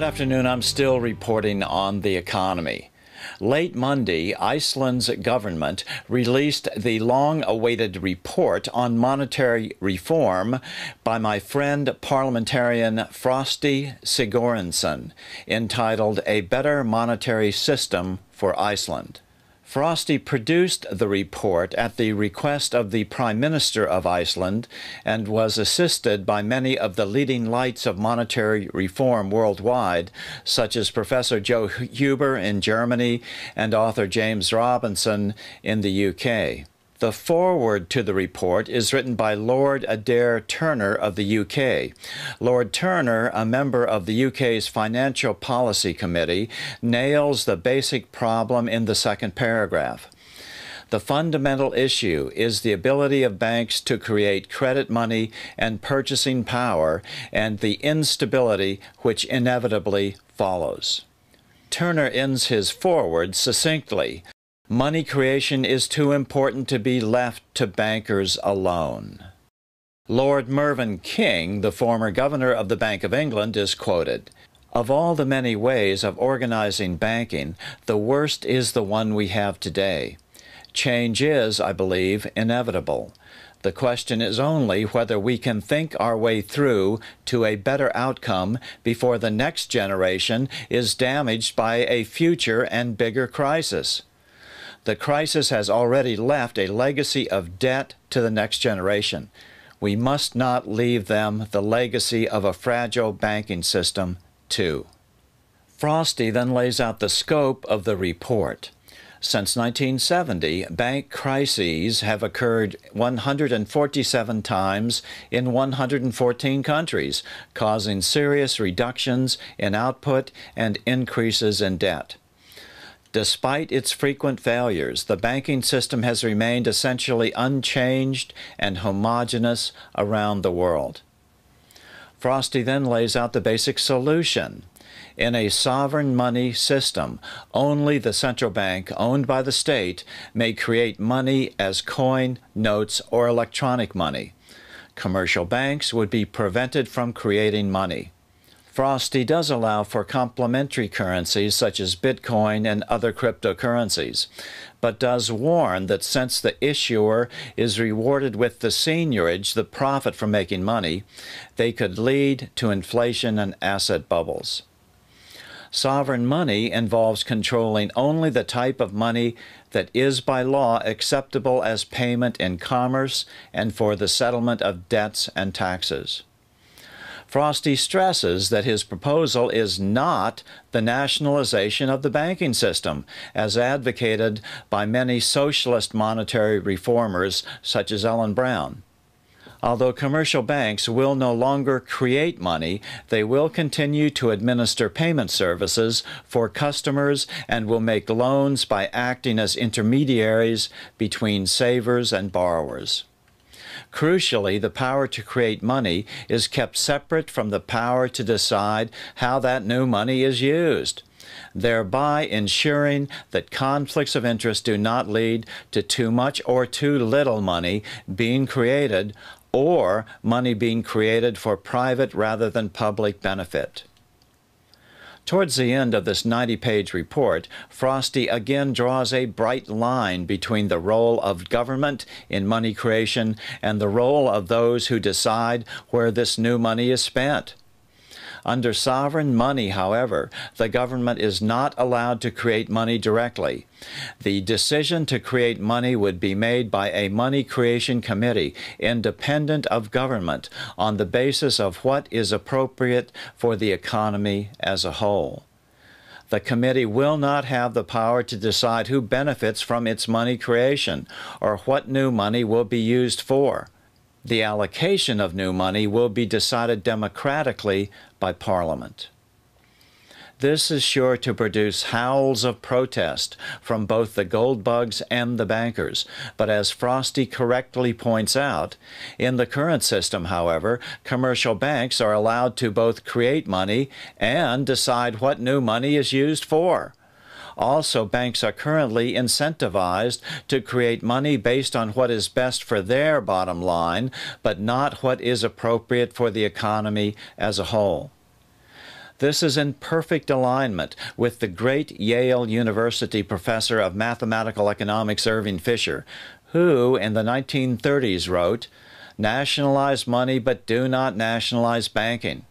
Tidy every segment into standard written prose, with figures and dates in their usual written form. Good afternoon. I'm still reporting on the economy. Late Monday, Iceland's government released the long-awaited report on monetary reform by my friend parliamentarian Frosti Sigurðsson, entitled A Better Monetary System for Iceland. Frosti produced the report at the request of the Prime Minister of Iceland and was assisted by many of the leading lights of monetary reform worldwide, such as Professor Joe Huber in Germany and author James Robinson in the UK. The foreword to the report is written by Lord Adair Turner of the UK. Lord Turner, a member of the UK's Financial Policy Committee, nails the basic problem in the second paragraph. The fundamental issue is the ability of banks to create credit money and purchasing power, and the instability which inevitably follows. Turner ends his foreword succinctly. Money creation is too important to be left to bankers alone. Lord Mervyn King, the former governor of the Bank of England, is quoted, "Of all the many ways of organizing banking, the worst is the one we have today. Change is, I believe, inevitable. The question is only whether we can think our way through to a better outcome before the next generation is damaged by a future and bigger crisis. The crisis has already left a legacy of debt to the next generation. We must not leave them the legacy of a fragile banking system, too." Frosti then lays out the scope of the report. Since 1970, bank crises have occurred 147 times in 114 countries, causing serious reductions in output and increases in debt. Despite its frequent failures, the banking system has remained essentially unchanged and homogeneous around the world. Frosti then lays out the basic solution. In a sovereign money system, only the central bank, owned by the state, may create money as coin, notes, or electronic money. Commercial banks would be prevented from creating money. Frosti does allow for complementary currencies such as Bitcoin and other cryptocurrencies, but does warn that since the issuer is rewarded with the seniorage, the profit from making money, they could lead to inflation and asset bubbles. Sovereign money involves controlling only the type of money that is by law acceptable as payment in commerce and for the settlement of debts and taxes. Frosti stresses that his proposal is not the nationalization of the banking system, as advocated by many socialist monetary reformers such as Ellen Brown. Although commercial banks will no longer create money, they will continue to administer payment services for customers and will make loans by acting as intermediaries between savers and borrowers. Crucially, the power to create money is kept separate from the power to decide how that new money is used, thereby ensuring that conflicts of interest do not lead to too much or too little money being created, or money being created for private rather than public benefit. Towards the end of this 90-page report, Frosti again draws a bright line between the role of government in money creation and the role of those who decide where this new money is spent. Under sovereign money, however, the government is not allowed to create money directly. The decision to create money would be made by a money creation committee, independent of government, on the basis of what is appropriate for the economy as a whole. The committee will not have the power to decide who benefits from its money creation or what new money will be used for. The allocation of new money will be decided democratically by Parliament. This is sure to produce howls of protest from both the gold bugs and the bankers, but as Frosti correctly points out, in the current system, however, commercial banks are allowed to both create money and decide what new money is used for. Also, banks are currently incentivized to create money based on what is best for their bottom line, but not what is appropriate for the economy as a whole. This is in perfect alignment with the great Yale University professor of mathematical economics, Irving Fisher, who in the 1930s wrote, "Nationalize money, but do not nationalize banking."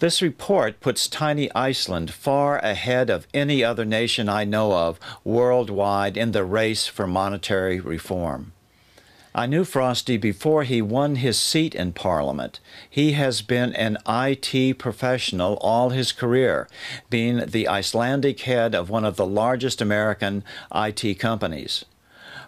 This report puts tiny Iceland far ahead of any other nation I know of worldwide in the race for monetary reform. I knew Frosti before he won his seat in Parliament. He has been an IT professional all his career, being the Icelandic head of one of the largest American IT companies.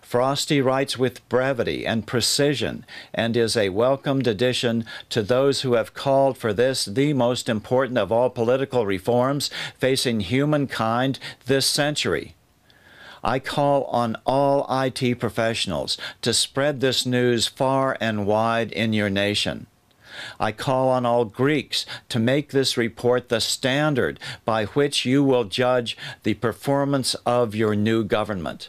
Frosti writes with brevity and precision and is a welcomed addition to those who have called for this, the most important of all political reforms facing humankind this century. I call on all IT professionals to spread this news far and wide in your nation. I call on all Greeks to make this report the standard by which you will judge the performance of your new government.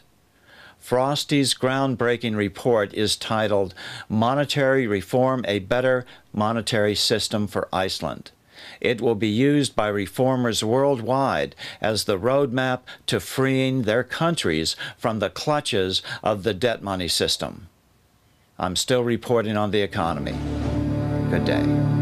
Frosti's groundbreaking report is titled, "Monetary Reform: A Better Monetary System for Iceland." It will be used by reformers worldwide as the roadmap to freeing their countries from the clutches of the debt money system. I'm still reporting on the economy. Good day.